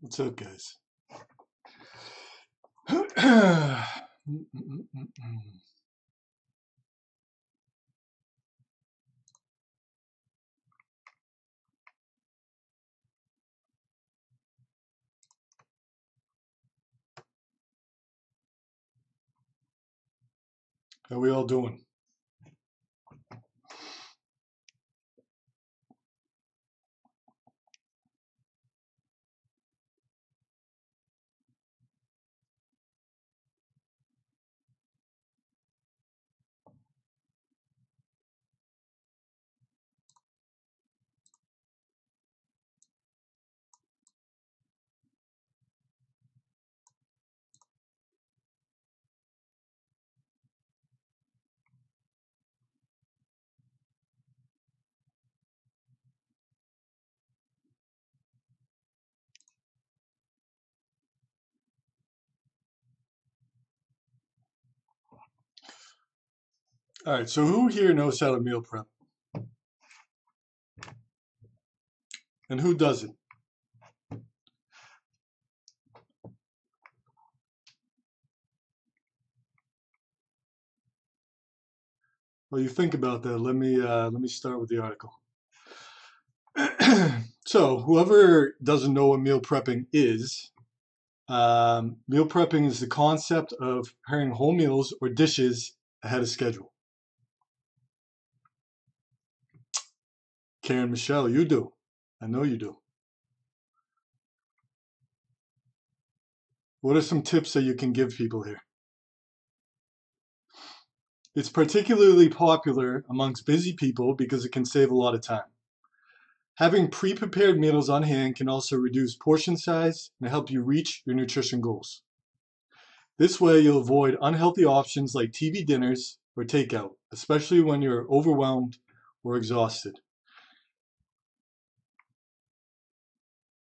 What's up, guys? How we all doing? All right, so who here knows how to meal prep? And who doesn't? Well, you think about that. Let me start with the article. So, whoever doesn't know what meal prepping is, meal prepping is the concept of preparing whole meals or dishes ahead of schedule. Karen, Michelle, you do. I know you do. What are some tips that you can give people here? It's particularly popular amongst busy people because it can save a lot of time. Having pre-prepared meals on hand can also reduce portion size and help you reach your nutrition goals. This way, you'll avoid unhealthy options like TV dinners or takeout, especially when you're overwhelmed or exhausted.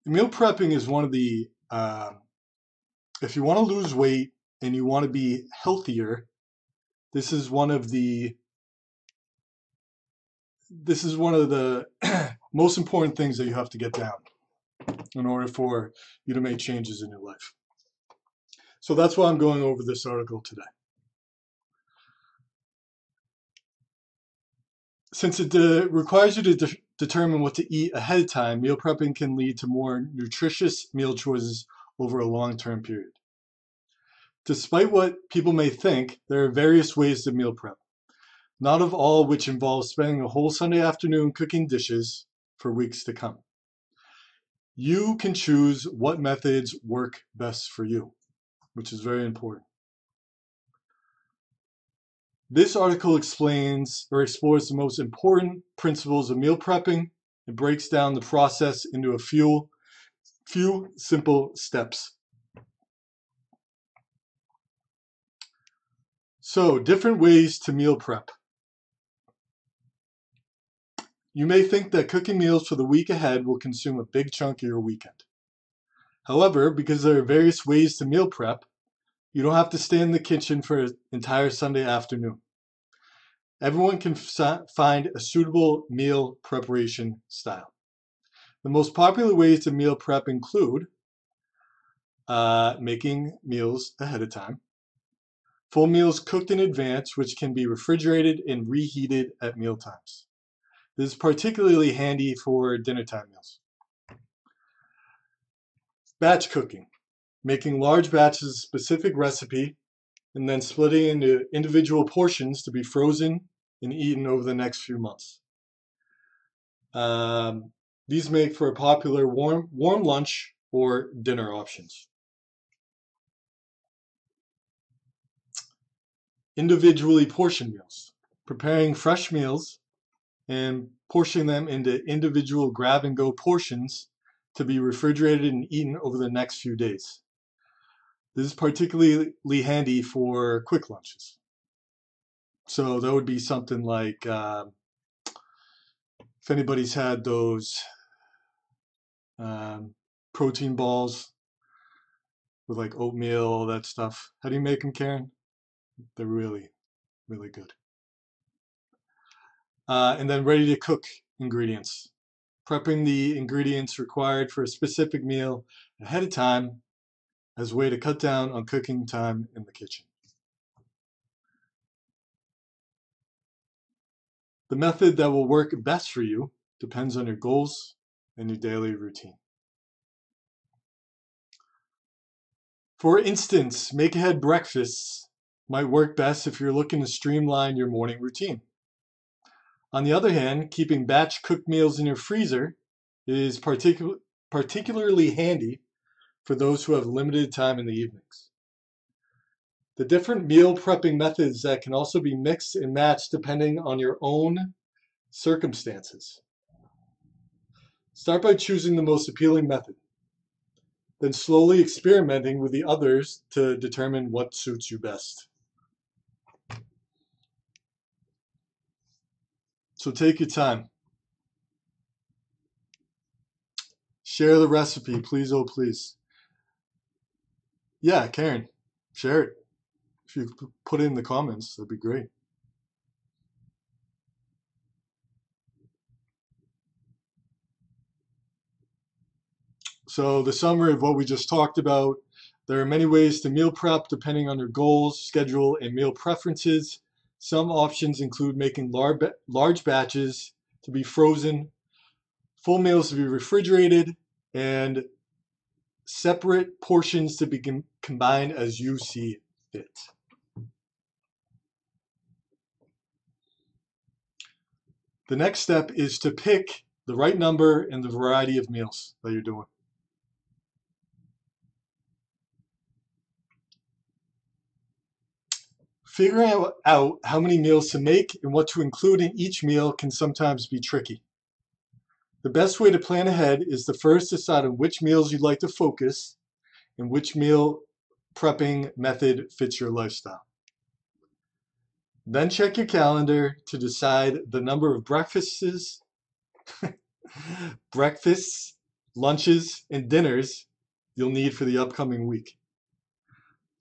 Meal prepping is one of the, if you want to lose weight and you want to be healthier, this is one of the most important things that you have to get down in order for you to make changes in your life. So that's why I'm going over this article today. Since it requires you to determine what to eat ahead of time, meal prepping can lead to more nutritious meal choices over a long-term period. Despite what people may think, there are various ways to meal prep, not of all which involve spending a whole Sunday afternoon cooking dishes for weeks to come. You can choose what methods work best for you, which is very important. This article explores the most important principles of meal prepping and breaks down the process into a few simple steps. So, different ways to meal prep. You may think that cooking meals for the week ahead will consume a big chunk of your weekend. However, because there are various ways to meal prep, you don't have to stay in the kitchen for an entire Sunday afternoon. Everyone can find a suitable meal preparation style. The most popular ways to meal prep include making meals ahead of time, full meals cooked in advance, which can be refrigerated and reheated at meal times. This is particularly handy for dinnertime meals. Batch cooking. Making large batches of a specific recipe and then splitting into individual portions to be frozen and eaten over the next few months. These make for a popular warm lunch or dinner options. Individually portioned meals. Preparing fresh meals and portioning them into individual grab-and-go portions to be refrigerated and eaten over the next few days. This is particularly handy for quick lunches. So that would be something like, if anybody's had those protein balls with like oatmeal, all that stuff. How do you make them, Karen? They're really, really good. And then ready to cook ingredients. prepping the ingredients required for a specific meal ahead of time as a way to cut down on cooking time in the kitchen. The method that will work best for you depends on your goals and your daily routine. For instance, make-ahead breakfasts might work best if you're looking to streamline your morning routine. On the other hand, keeping batch cooked meals in your freezer is particularly handy for those who have limited time in the evenings. The different meal prepping methods that can also be mixed and matched depending on your own circumstances. Start by choosing the most appealing method, then slowly experimenting with the others to determine what suits you best. So take your time. Share the recipe, please, oh please. Yeah, Karen, share it. If you put it in the comments, that'd be great. So the summary of what we just talked about: there are many ways to meal prep depending on your goals, schedule, and meal preferences. Some options include making large batches to be frozen, full meals to be refrigerated, and separate portions to be combined as you see fit. The next step is to pick the right number and the variety of meals that you're doing. Figuring out how many meals to make and what to include in each meal can sometimes be tricky. The best way to plan ahead is to first decide on which meals you'd like to focus and which meal prepping method fits your lifestyle. Then check your calendar to decide the number of breakfasts, lunches, and dinners you'll need for the upcoming week.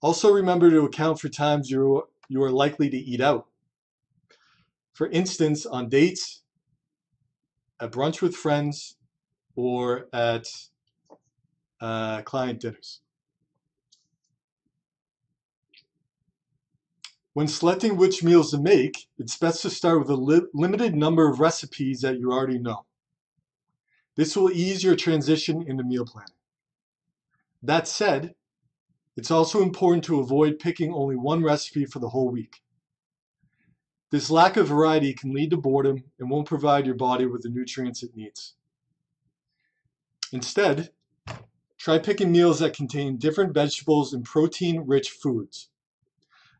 Also remember to account for times you are likely to eat out. For instance, on dates, at brunch with friends, or at client dinners. When selecting which meals to make, it's best to start with a limited number of recipes that you already know. This will ease your transition into meal planning. That said, it's also important to avoid picking only one recipe for the whole week. This lack of variety can lead to boredom and won't provide your body with the nutrients it needs. Instead, try picking meals that contain different vegetables and protein-rich foods,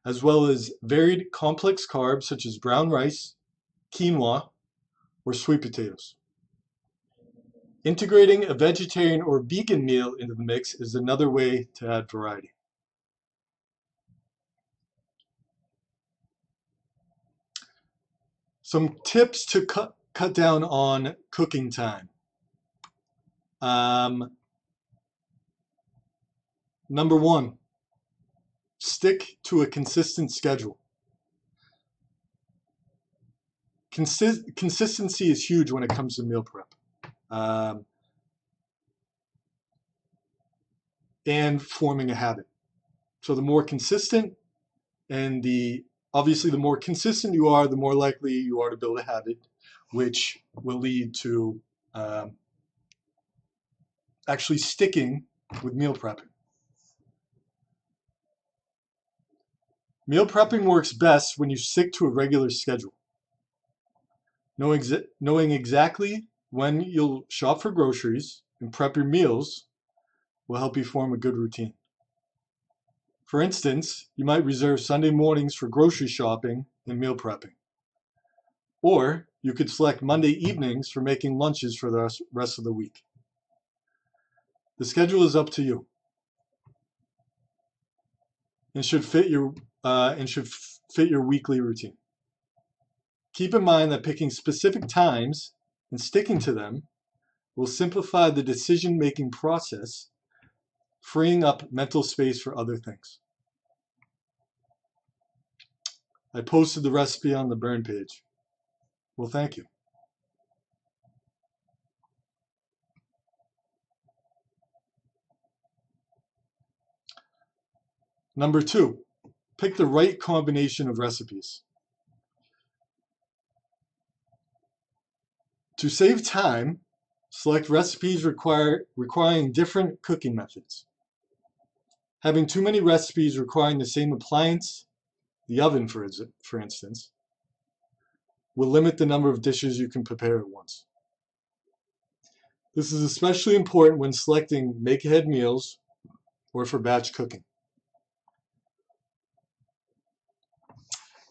as well as varied complex carbs such as brown rice, quinoa, or sweet potatoes. Integrating a vegetarian or vegan meal into the mix is another way to add variety. Some tips to cut down on cooking time. Number one, stick to a consistent schedule. Consistency is huge when it comes to meal prep. And forming a habit. So the more consistent and obviously the more consistent you are, the more likely you are to build a habit, which will lead to actually sticking with meal prepping. Meal prepping works best when you stick to a regular schedule. Knowing exactly when you'll shop for groceries and prep your meals will help you form a good routine. For instance, you might reserve Sunday mornings for grocery shopping and meal prepping. Or you could select Monday evenings for making lunches for the rest of the week. The schedule is up to you and should fit your, weekly routine. Keep in mind that picking specific times and sticking to them will simplify the decision-making process, freeing up mental space for other things. I posted the recipe on the burn page. Well, thank you. Number two, pick the right combination of recipes. To save time, select recipes requiring different cooking methods. Having too many recipes requiring the same appliance, the oven for instance, will limit the number of dishes you can prepare at once. This is especially important when selecting make-ahead meals or for batch cooking.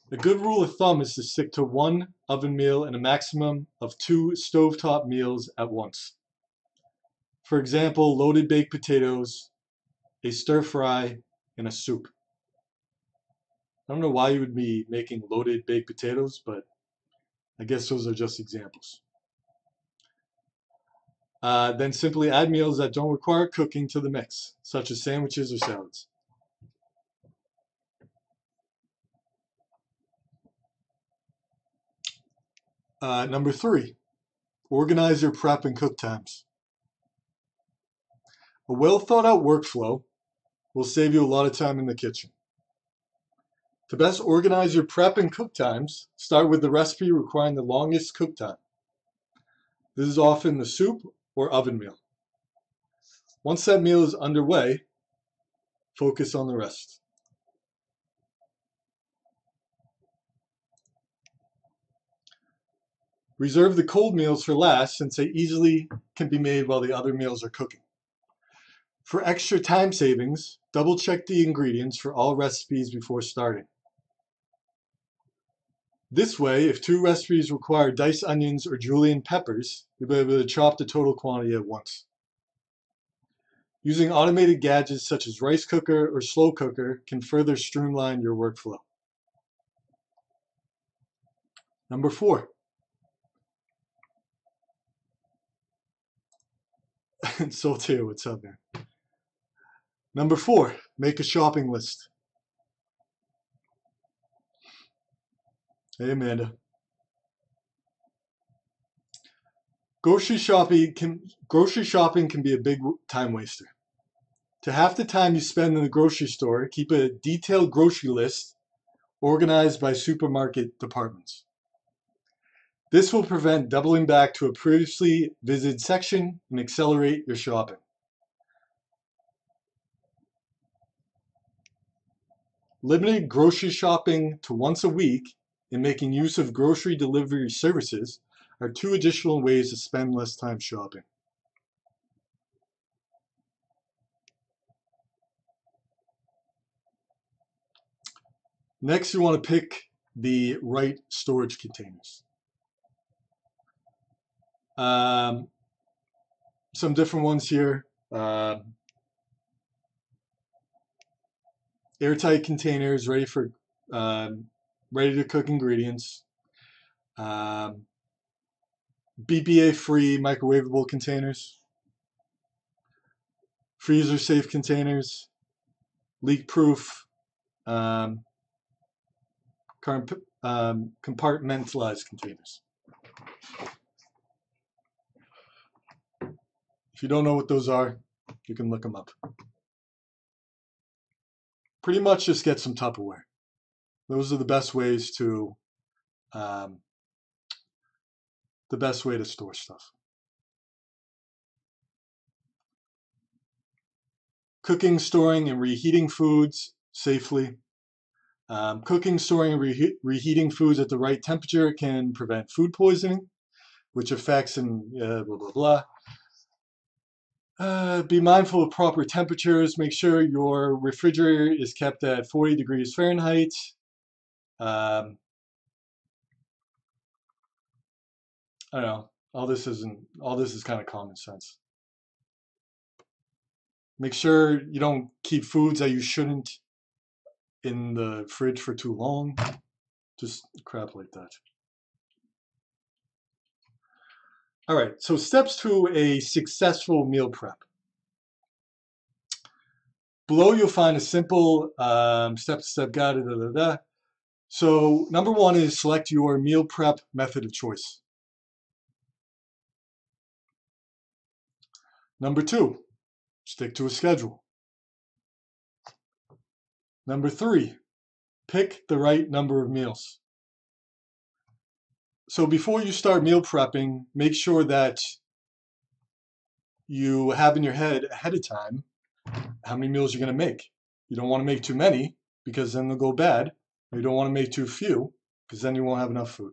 A good rule of thumb is to stick to one oven meal and a maximum of 2 stovetop meals at once. For example, loaded baked potatoes, a stir fry, and a soup. I don't know why you would be making loaded baked potatoes, but I guess those are just examples. Then simply add meals that don't require cooking to the mix, such as sandwiches or salads. Number three, organize your prep and cook times. A well-thought-out workflow will save you a lot of time in the kitchen. To best organize your prep and cook times, start with the recipe requiring the longest cook time. This is often the soup or oven meal. Once that meal is underway, focus on the rest. Reserve the cold meals for last, since they easily can be made while the other meals are cooking. For extra time savings, double-check the ingredients for all recipes before starting. This way, if 2 recipes require diced onions or julienne peppers, you'll be able to chop the total quantity at once. Using automated gadgets such as rice cooker or slow cooker can further streamline your workflow. Number 4. Soltair, what's up there? Number 4, make a shopping list. Hey, Amanda. Grocery shopping can be a big time waster. To half the time you spend in the grocery store, keep a detailed grocery list organized by supermarket departments. This will prevent doubling back to a previously visited section and accelerate your shopping. Limiting grocery shopping to once a week and making use of grocery delivery services are 2 additional ways to spend less time shopping. Next, you want to pick the right storage containers. Some different ones here. Airtight containers ready for ready to cook ingredients. BPA-free microwavable containers. Freezer-safe containers. Leak-proof. Compartmentalized containers. If you don't know what those are, you can look them up. Pretty much just get some Tupperware. Those are the best ways to, the best way to store stuff. Cooking, storing, and reheating foods safely. Cooking, storing, and reheating foods at the right temperature can prevent food poisoning, which affects and blah, blah, blah. Be mindful of proper temperatures. Make sure your refrigerator is kept at 40 degrees Fahrenheit. I don't know. All this is kind of common sense. Make sure you don't keep foods that you shouldn't in the fridge for too long. Just crap like that. All right, so steps to a successful meal prep. Below, you'll find a simple step-to-step guide. So number 1 is select your meal prep method of choice. Number 2, stick to a schedule. Number three, pick the right number of meals. So before you start meal prepping, make sure that you have in your head ahead of time how many meals you're going to make. You don't want to make too many because then they'll go bad. You don't want to make too few because then you won't have enough food.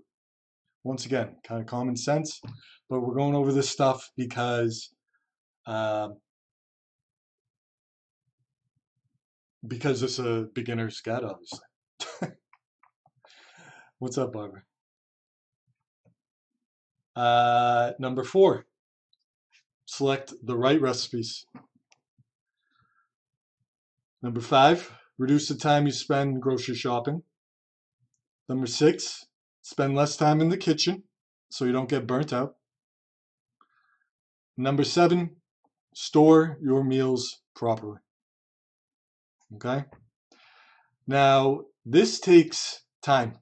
Once again, kind of common sense, but we're going over this stuff because it's a beginner's guide, obviously. What's up, Barbara? Number four, select the right recipes. Number five, reduce the time you spend grocery shopping. Number six, spend less time in the kitchen so you don't get burnt out. Number seven, store your meals properly. Okay? Now, this takes time.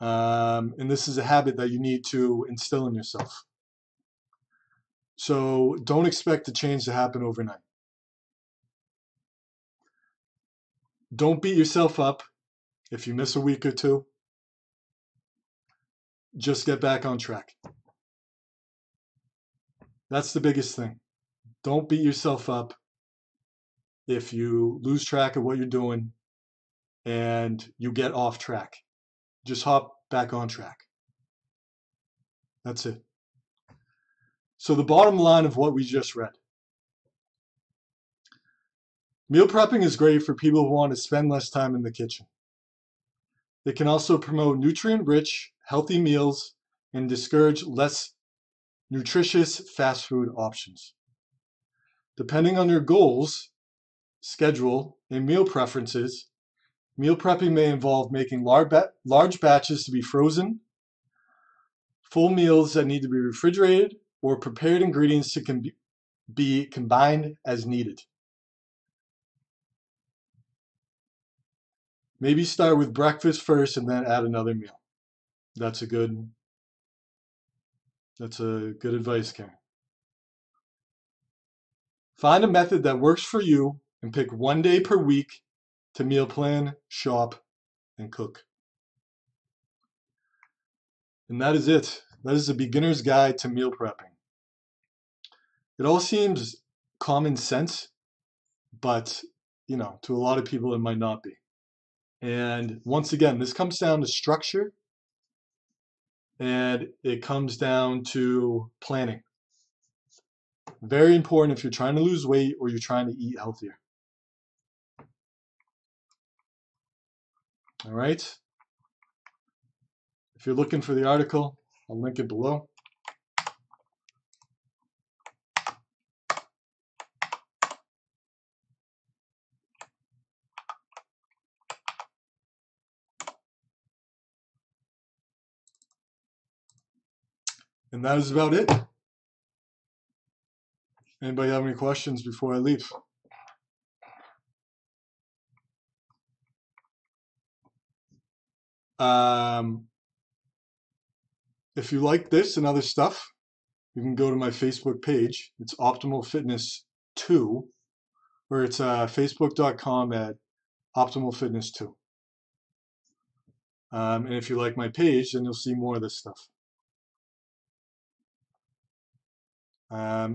And this is a habit that you need to instill in yourself. So don't expect the change to happen overnight. Don't beat yourself up if you miss a week or two. Just get back on track. That's the biggest thing. Don't beat yourself up if you lose track of what you're doing and you get off track. Just hop back on track. That's it. So the bottom line of what we just read. Meal prepping is great for people who want to spend less time in the kitchen. It can also promote nutrient-rich, healthy meals and discourage less nutritious fast food options. Depending on your goals, schedule, and meal preferences, meal prepping may involve making large batches to be frozen, full meals that need to be refrigerated, or prepared ingredients to be combined as needed. Maybe start with breakfast first and then add another meal. That's a good advice, Karen. Find a method that works for you and pick one day per week to meal plan, shop, and cook. And that is it. That is the beginner's guide to meal prepping. It all seems common sense, but you know, to a lot of people it might not be. And once again, this comes down to structure and it comes down to planning. Very important if you're trying to lose weight or you're trying to eat healthier. All right. If you're looking for the article, I'll link it below. And that is about it. Anybody have any questions before I leave? If you like this and other stuff, you can go to my Facebook page. It's Optimal Fitness 2, or it's facebook.com/OptimalFitness2. And if you like my page, then you'll see more of this stuff.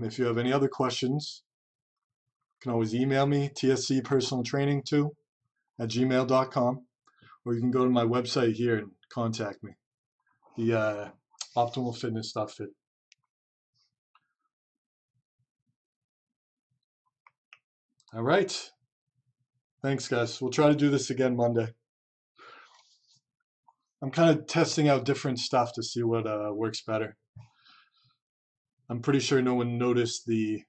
If you have any other questions, you can always email me, tscpersonaltraining2@gmail.com, or you can go to my website here and contact me, the optimalfitness.fit. All right. Thanks, guys. We'll try to do this again Monday. I'm kind of testing out different stuff to see what works better. I'm pretty sure no one noticed the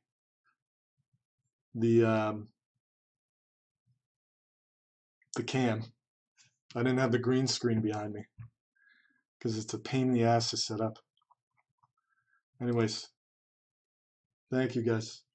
cam. I didn't have the green screen behind me because it's a pain in the ass to set up. Anyways, thank you guys.